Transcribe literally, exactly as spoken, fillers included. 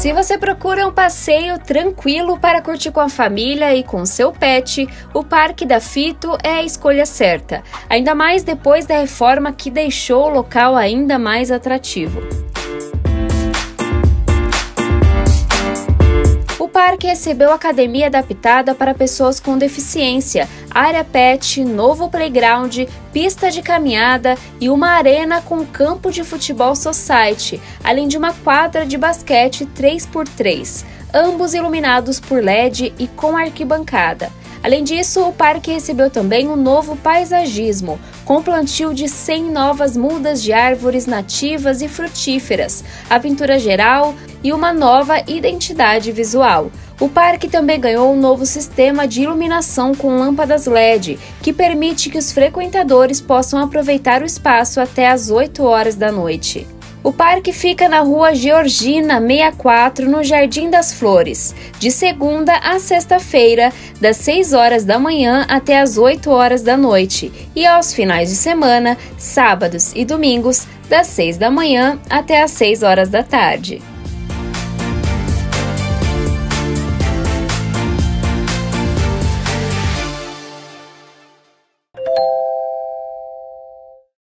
Se você procura um passeio tranquilo para curtir com a família e com seu pet, o Parque da Fito é a escolha certa, ainda mais depois da reforma que deixou o local ainda mais atrativo. O parque recebeu academia adaptada para pessoas com deficiência, área pet, novo playground, pista de caminhada e uma arena com campo de futebol society, além de uma quadra de basquete três por três, ambos iluminados por L E D e com arquibancada. Além disso, o parque recebeu também um novo paisagismo, com plantio de cem novas mudas de árvores nativas e frutíferas, a pintura geral e uma nova identidade visual. O parque também ganhou um novo sistema de iluminação com lâmpadas L E D, que permite que os frequentadores possam aproveitar o espaço até às oito horas da noite. O parque fica na Rua Georgina seis quatro, no Jardim das Flores, de segunda a sexta-feira, das seis horas da manhã até as oito horas da noite, e aos finais de semana, sábados e domingos, das seis da manhã até as seis horas da tarde.